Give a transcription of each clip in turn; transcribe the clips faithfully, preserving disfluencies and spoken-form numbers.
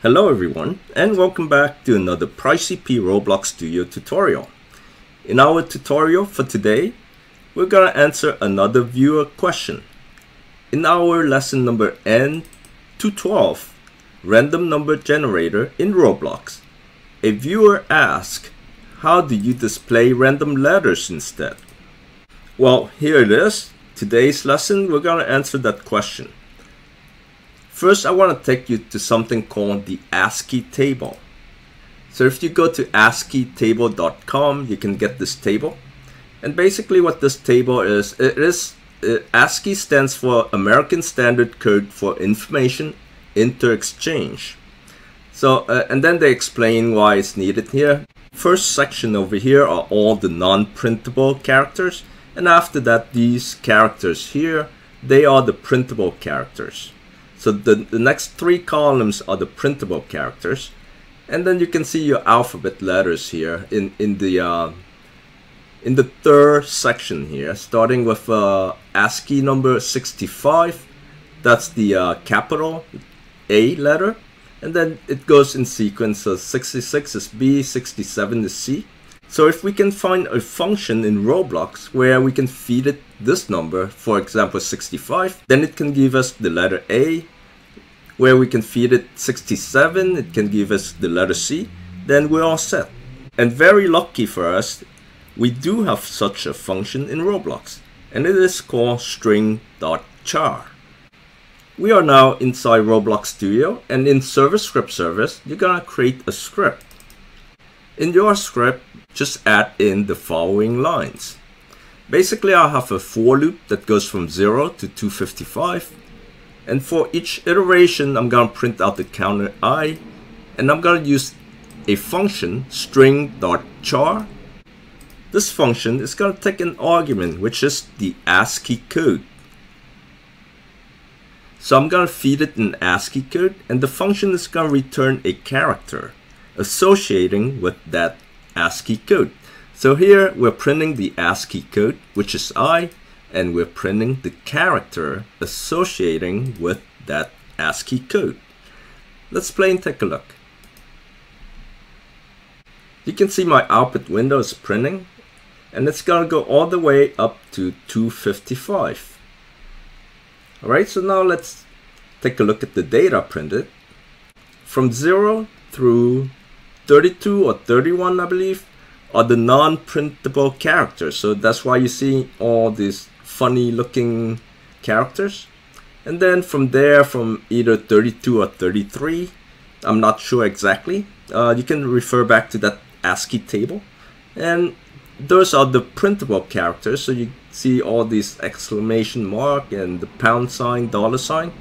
Hello everyone, and welcome back to another PrizeCP Roblox Studio tutorial. In our tutorial for today, we're going to answer another viewer question. In our lesson number N two twelve, Random Number Generator in Roblox, a viewer asked, how do you display random letters instead? Well, here it is. Today's lesson, we're going to answer that question. First, I want to take you to something called the ASCII table. So if you go to ascii table dot com, you can get this table. And basically what this table is, it is it, ASCII stands for American Standard Code for Information Interexchange. So, uh, and then they explain why it's needed here. First section over here are all the non-printable characters. And after that, these characters here, they are the printable characters. So the, the next three columns are the printable characters. And then you can see your alphabet letters here in, in, the, uh, in the third section here, starting with uh, ASCII number sixty-five. That's the uh, capital A letter. And then it goes in sequence, so sixty-six is B, sixty-seven is C. So if we can find a function in Roblox where we can feed it this number, for example sixty-five, then it can give us the letter A. Where we can feed it sixty-seven, it can give us the letter C, then we're all set. And very lucky for us, we do have such a function in Roblox, and it is called string.char. We are now inside Roblox Studio, and in ServerScriptService, you're gonna create a script. In your script, just add in the following lines. Basically, I have a for loop that goes from zero to two hundred fifty-five. And for each iteration, I'm going to print out the counter I, and I'm going to use a function, string.char. This function is going to take an argument, which is the ASCII code. So I'm going to feed it an ASCII code, and the function is going to return a character associating with that ASCII code. So here we're printing the ASCII code, which is I, and we're printing the character associating with that ASCII code. Let's play and take a look. You can see my output window is printing, and it's gonna go all the way up to two hundred fifty-five. All right, so now let's take a look at the data printed. From zero through thirty-two or thirty-one, I believe, are the non-printable characters. So that's why you see all these funny looking characters. And then from there, from either thirty-two or thirty-three, I'm not sure exactly, uh, you can refer back to that ASCII table. And those are the printable characters. So you see all these exclamation mark and the pound sign, dollar sign.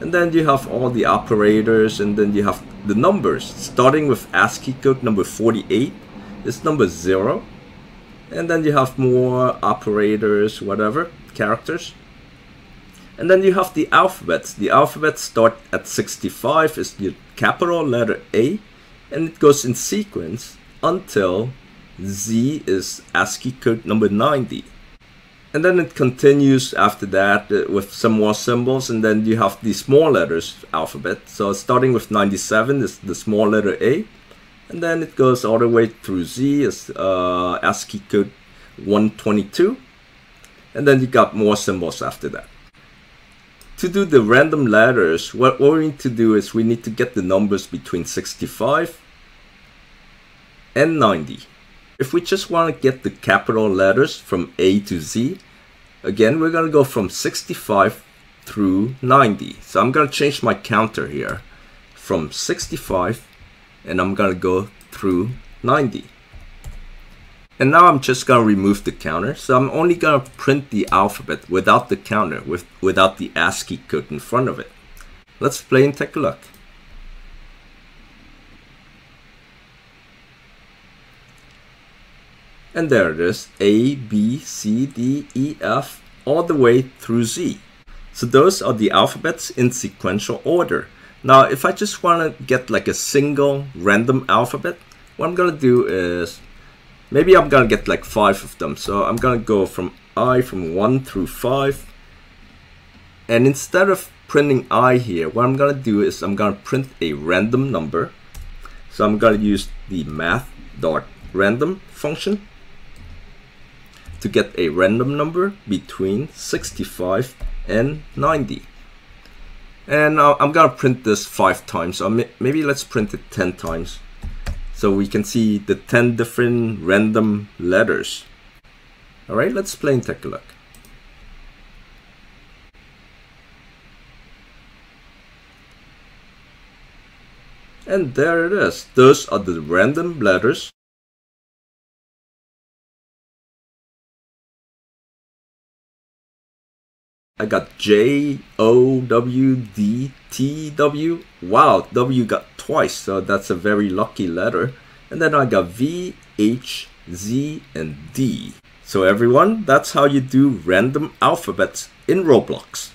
And then you have all the operators, and then you have the numbers, starting with ASCII code number forty-eight. It's number zero, and then you have more operators, whatever, characters. And then you have the alphabets. The alphabets start at sixty-five, is the capital letter A, and it goes in sequence until Z is ASCII code number ninety. And then it continues after that with some more symbols, and then you have the small letters alphabet. So starting with ninety-seven is the small letter A. And then it goes all the way through Z as uh, ASCII code one twenty-two. And then you got more symbols after that. To do the random letters, what, what we need to do is we need to get the numbers between sixty-five and ninety. If we just want to get the capital letters from A to Z, again, we're going to go from sixty-five through ninety. So I'm going to change my counter here from sixty-five, and I'm gonna go through ninety. And now I'm just gonna remove the counter. So I'm only gonna print the alphabet without the counter, with, without the ASCII code in front of it. Let's play and take a look. And there it is, A, B, C, D, E, F, all the way through Z. So those are the alphabets in sequential order. Now, if I just want to get like a single random alphabet, what I'm gonna do is, maybe I'm gonna get like five of them. So I'm gonna go from I from one through five. And instead of printing I here, what I'm gonna do is I'm gonna print a random number. So I'm gonna use the math.random function to get a random number between sixty-five and ninety. And now I'm gonna print this five times. So maybe let's print it ten times, so we can see the ten different random letters. All right, let's play and take a look. And there it is. Those are the random letters. I got J, O, W, D, T, W. Wow, W got twice, so that's a very lucky letter. And then I got V, H, Z, and D. So everyone, that's how you do random alphabets in Roblox.